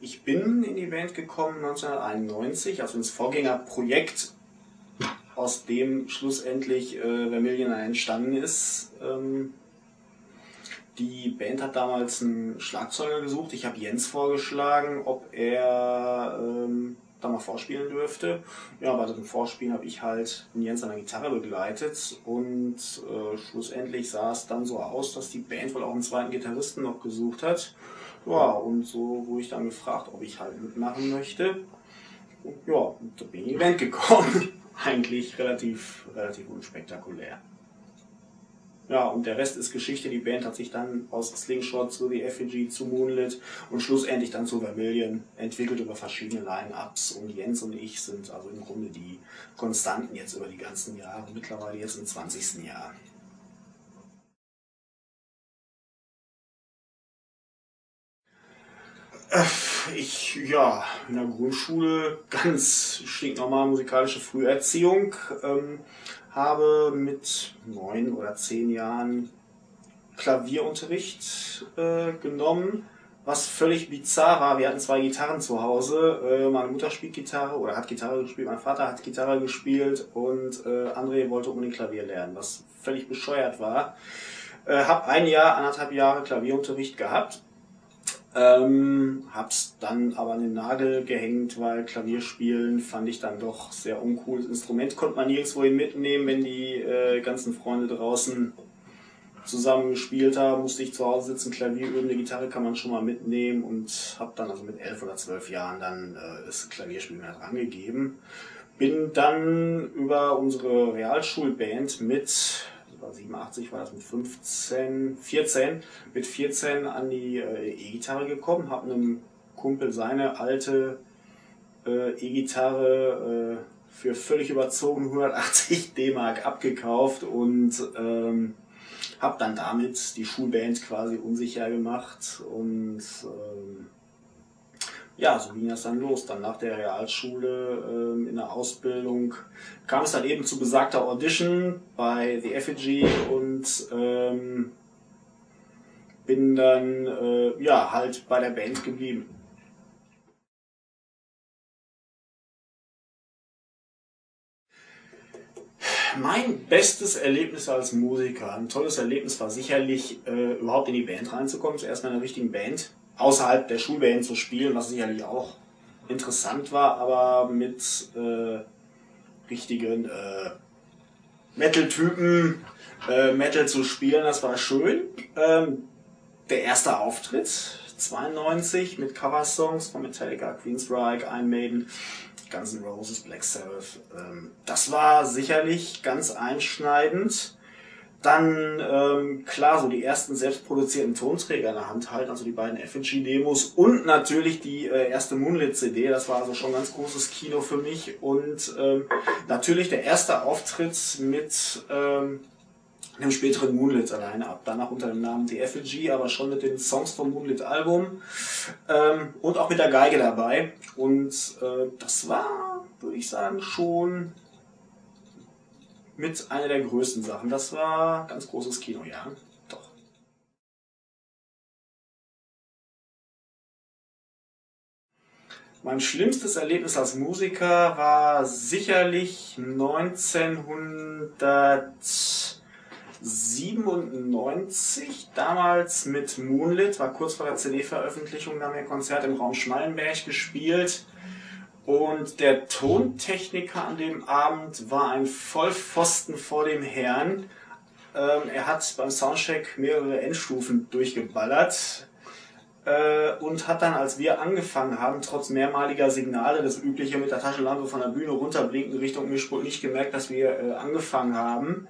Ich bin in die Band gekommen 1991, also ins Vorgängerprojekt, aus dem schlussendlich Vermillion entstanden ist. Die Band hat damals einen Schlagzeuger gesucht. Ich habe Jens vorgeschlagen, ob er da mal vorspielen dürfte. Ja, bei diesem Vorspielen habe ich halt Jens an der Gitarre begleitet und schlussendlich sah es dann so aus, dass die Band wohl auch einen zweiten Gitarristen noch gesucht hat. Ja, und so wurde ich dann gefragt, ob ich halt mitmachen möchte. Und ja, und da bin ich in die Band gekommen. Eigentlich relativ unspektakulär. Ja, und der Rest ist Geschichte. Die Band hat sich dann aus Slingshot zu The Effigy, zu Moonlit und schlussendlich dann zu Vermillion entwickelt über verschiedene Line-Ups. Und Jens und ich sind also im Grunde die Konstanten jetzt über die ganzen Jahre, mittlerweile jetzt im 20. Jahr. Ich, ja, in der Grundschule ganz stinknormal musikalische Früherziehung, habe mit 9 oder 10 Jahren Klavierunterricht genommen, was völlig bizarr war. Wir hatten 2 Gitarren zu Hause, meine Mutter spielt Gitarre oder hat Gitarre gespielt, mein Vater hat Gitarre gespielt und André wollte unbedingt Klavier lernen, was völlig bescheuert war. Habe 1 Jahr, 1,5 Jahre Klavierunterricht gehabt. Hab's dann aber an den Nagel gehängt, weil Klavierspielen fand ich dann doch sehr uncool. Das Instrument konnte man nirgendwo hin mitnehmen, wenn die ganzen Freunde draußen zusammen gespielt haben, musste ich zu Hause sitzen, Klavier üben, eine Gitarre kann man schon mal mitnehmen und habe dann also mit 11 oder 12 Jahren dann das Klavierspiel mir rangegeben. Bin dann über unsere Realschulband mit 87 war das, mit 14 an die E-Gitarre gekommen, habe einem Kumpel seine alte E-Gitarre für völlig überzogen 180 D-Mark abgekauft und habe dann damit die Schulband quasi unsicher gemacht und ja, so ging das dann los. Dann nach der Realschule in der Ausbildung kam es dann eben zu besagter Audition bei The Effigy und bin dann ja, halt bei der Band geblieben. Mein bestes Erlebnis als Musiker, ein tolles Erlebnis war sicherlich, überhaupt in die Band reinzukommen, zuerst mal in der richtigen Band. Außerhalb der Schulband zu spielen, was sicherlich auch interessant war, aber mit richtigen Metal-Typen Metal zu spielen, das war schön. Der erste Auftritt, 92, mit Cover-Songs von Metallica, Queensrÿche, Iron Maiden, Guns N' Roses, Black Sabbath. Das war sicherlich ganz einschneidend. Dann, klar, so die ersten selbstproduzierten Tonträger in der Hand halten, also die beiden Effigy-Demos und natürlich die erste Moonlit-CD, das war also schon ganz großes Kino für mich. Und natürlich der erste Auftritt mit dem späteren Moonlit alleine, ab danach unter dem Namen The Effigy, aber schon mit den Songs vom Moonlit-Album und auch mit der Geige dabei. Und das war, würde ich sagen, schon mit einer der größten Sachen. Das war ganz großes Kino, ja. Doch. Mein schlimmstes Erlebnis als Musiker war sicherlich 1997. Damals mit Moonlit, war kurz vor der CD-Veröffentlichung, da haben wir ein Konzert im Raum Schmallenberg gespielt. Und der Tontechniker an dem Abend war ein Vollpfosten vor dem Herrn. Er hat beim Soundcheck mehrere Endstufen durchgeballert und hat dann, als wir angefangen haben, trotz mehrmaliger Signale, das übliche mit der Taschenlampe von der Bühne runterblinken Richtung Mischpult, nicht gemerkt, dass wir angefangen haben.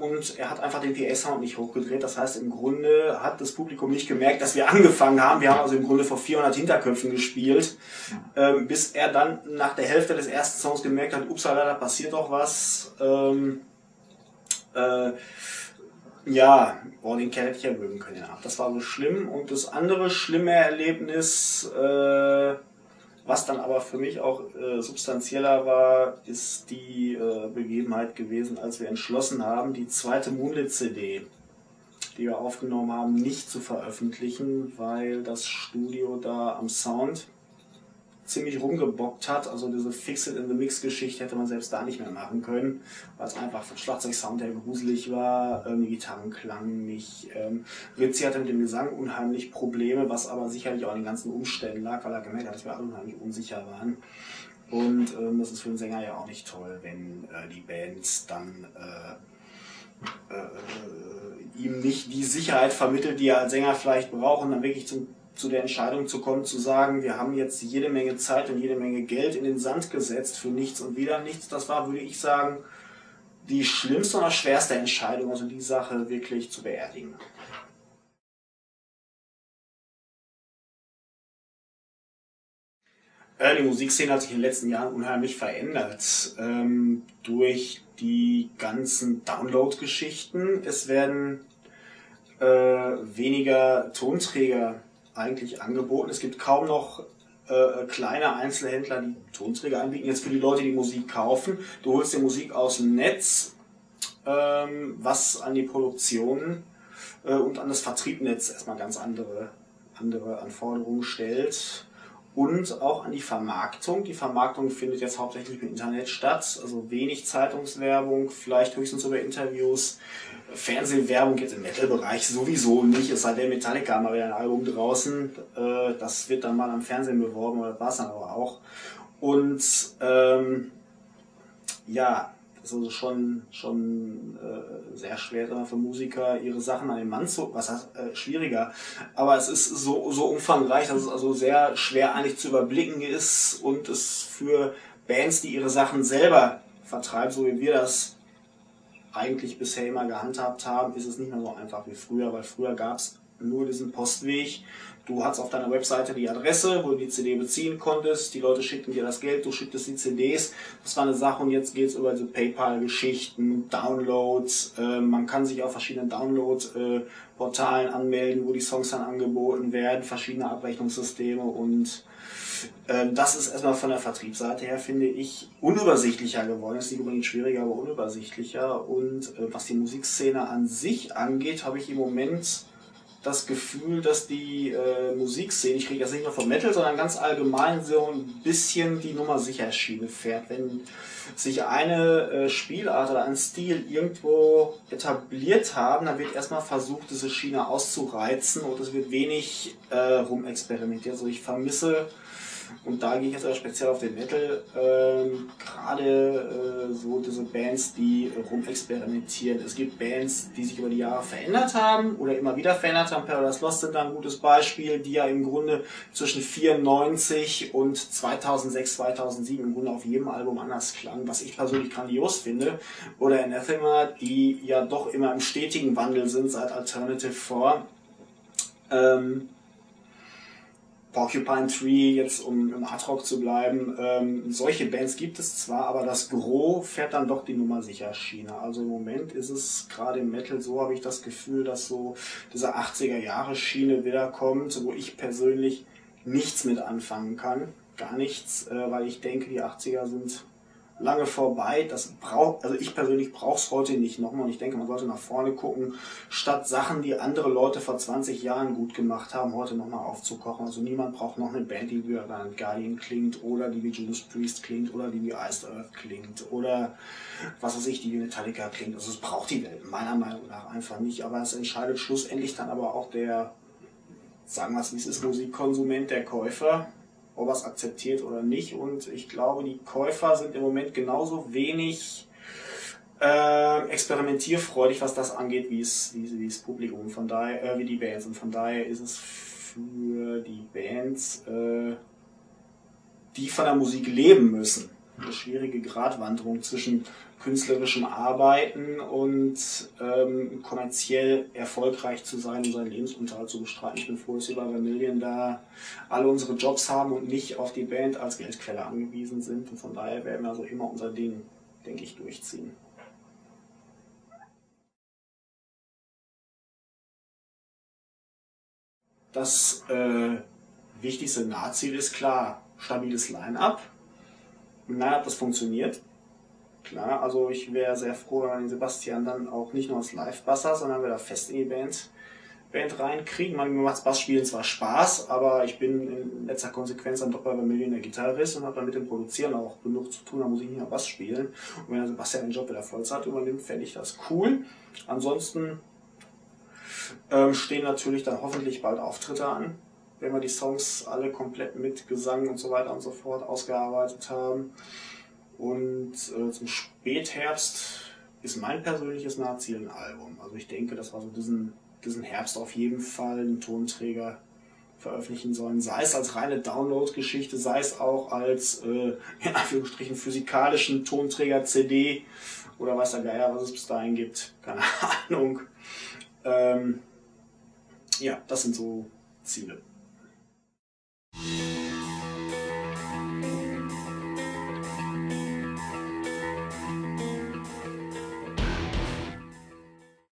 Und er hat einfach den PA-Sound nicht hochgedreht. Das heißt, im Grunde hat das Publikum nicht gemerkt, dass wir angefangen haben. Wir haben also im Grunde vor 400 Hinterköpfen gespielt, bis er dann nach der Hälfte des ersten Songs gemerkt hat, upsala, da passiert doch was. Ja, boah, den Kerl hätte ich ja mögen können. Ja. Das war so schlimm. Und das andere schlimme Erlebnis, was dann aber für mich auch substanzieller war, ist die Begebenheit gewesen, als wir entschlossen haben, die zweite Moonlit-CD die wir aufgenommen haben, nicht zu veröffentlichen, weil das Studio da am Sound ziemlich rumgebockt hat. Also diese Fix-It-in-the-Mix-Geschichte hätte man selbst da nicht mehr machen können, weil es einfach vom Schlagzeugsound her gruselig war, die Gitarren klangen nicht. Ritzi hatte mit dem Gesang unheimlich Probleme, was aber sicherlich auch an den ganzen Umständen lag, weil er gemerkt hat, dass wir alle unheimlich unsicher waren. Und das ist für den Sänger ja auch nicht toll, wenn die Bands dann ihm nicht die Sicherheit vermittelt, die er als Sänger vielleicht braucht, und dann wirklich zu der Entscheidung zu kommen, zu sagen, wir haben jetzt jede Menge Zeit und jede Menge Geld in den Sand gesetzt für nichts und wieder nichts. Das war, würde ich sagen, die schlimmste und auch schwerste Entscheidung, also die Sache wirklich zu beerdigen. Die Musikszene hat sich in den letzten Jahren unheimlich verändert durch die ganzen Download-Geschichten. Es werden weniger Tonträger eigentlich angeboten. Es gibt kaum noch kleine Einzelhändler, die Tonträger anbieten. Jetzt für die Leute, die Musik kaufen. Du holst dir Musik aus dem Netz, was an die Produktion und an das Vertriebnetz erstmal ganz andere Anforderungen stellt. Und auch an die Vermarktung. Die Vermarktung findet jetzt hauptsächlich im Internet statt. Also wenig Zeitungswerbung, vielleicht höchstens über Interviews. Fernsehwerbung jetzt im Metal-Bereich sowieso nicht. Es sei denn, Metallica haben mal wieder ein Album draußen. Das wird dann mal am Fernsehen beworben, oder war es dann aber auch. Und ja, das ist also schon sehr schwer für Musiker, ihre Sachen an den Mann zu, was heißt schwieriger, aber es ist so umfangreich, dass es also sehr schwer eigentlich zu überblicken ist, und es für Bands, die ihre Sachen selber vertreiben, so wie wir das eigentlich bisher immer gehandhabt haben, ist es nicht mehr so einfach wie früher, weil früher gab es nur diesen Postweg. Du hattest auf deiner Webseite die Adresse, wo du die CD beziehen konntest, die Leute schickten dir das Geld, du schicktest die CDs, das war eine Sache, und jetzt geht es über so PayPal-Geschichten, Downloads, man kann sich auf verschiedenen Download-Portalen anmelden, wo die Songs dann angeboten werden, verschiedene Abrechnungssysteme, und das ist erstmal von der Vertriebsseite her, finde ich, unübersichtlicher geworden. Das ist nicht unbedingt schwieriger, aber unübersichtlicher, und was die Musikszene an sich angeht, habe ich im Moment das Gefühl, dass die Musikszene, ich kriege das nicht nur vom Metal, sondern ganz allgemein so ein bisschen die Nummer Sicherschiene fährt. Wenn sich eine Spielart oder ein Stil irgendwo etabliert haben, dann wird erstmal versucht, diese Schiene auszureizen, und es wird wenig rumexperimentiert. Also ich vermisse, und da gehe ich jetzt aber speziell auf den Metal, gerade so diese Bands, die rumexperimentieren. Es gibt Bands, die sich über die Jahre verändert haben oder immer wieder verändert haben. Paradise Lost sind da ein gutes Beispiel, die ja im Grunde zwischen 1994 und 2006, 2007 im Grunde auf jedem Album anders klangen, was ich persönlich grandios finde. Oder Anathema, die ja doch immer im stetigen Wandel sind seit Alternative 4. Porcupine Tree, jetzt um im Art-Rock zu bleiben, solche Bands gibt es zwar, aber das Gros fährt dann doch die Nummer sicher Schiene. Also im Moment ist es gerade im Metal so, habe ich das Gefühl, dass so diese 80er-Jahre-Schiene wiederkommt, wo ich persönlich nichts mit anfangen kann, gar nichts, weil ich denke, die 80er sind lange vorbei. Das also ich persönlich brauche es heute nicht nochmal, und ich denke, man sollte nach vorne gucken, statt Sachen, die andere Leute vor 20 Jahren gut gemacht haben, heute nochmal aufzukochen. Also niemand braucht noch eine Band, die wie Guardian klingt oder die wie Judas Priest klingt oder die wie Iced Earth klingt oder was weiß ich, die wie Metallica klingt. Also es braucht die Welt meiner Meinung nach einfach nicht, aber es entscheidet schlussendlich dann aber auch der, sagen wir es wie es ist, Musikkonsument, der Käufer, ob er es akzeptiert oder nicht. Und ich glaube, die Käufer sind im Moment genauso wenig experimentierfreudig, was das angeht, wie das Publikum, von daher, wie die Bands. Und von daher ist es für die Bands, die von der Musik leben müssen, eine schwierige Gratwanderung zwischen künstlerischem Arbeiten und kommerziell erfolgreich zu sein und seinen Lebensunterhalt zu bestreiten. Ich bin froh, dass wir bei Vermillion da alle unsere Jobs haben und nicht auf die Band als Geldquelle angewiesen sind. Und von daher werden wir also immer unser Ding, denke ich, durchziehen. Das wichtigste Nahtziel ist klar: stabiles Line-Up. Naja, das funktioniert. Klar, also ich wäre sehr froh, wenn wir den Sebastian dann auch nicht nur als Live-Basser, sondern wieder fest in die Band reinkriegen. Manchmal macht Bassspielen zwar Spaß, aber ich bin in letzter Konsequenz dann doch bei Vermillion der Gitarrist und habe dann mit dem Produzieren auch genug zu tun, da muss ich nicht mehr Bass spielen. Und wenn der Sebastian den Job wieder Vollzeit übernimmt, fände ich das cool. Ansonsten stehen natürlich dann hoffentlich bald Auftritte an, wenn wir die Songs alle komplett mit Gesang und so weiter und so fort ausgearbeitet haben. Und zum Spätherbst ist mein persönliches Nahziel ein Album. Also ich denke, dass wir so diesen Herbst auf jeden Fall einen Tonträger veröffentlichen sollen. Sei es als reine Download-Geschichte, sei es auch als in Anführungsstrichen physikalischen Tonträger CD oder weiß der Geier, was es bis dahin gibt. Keine Ahnung. Ja, das sind so Ziele.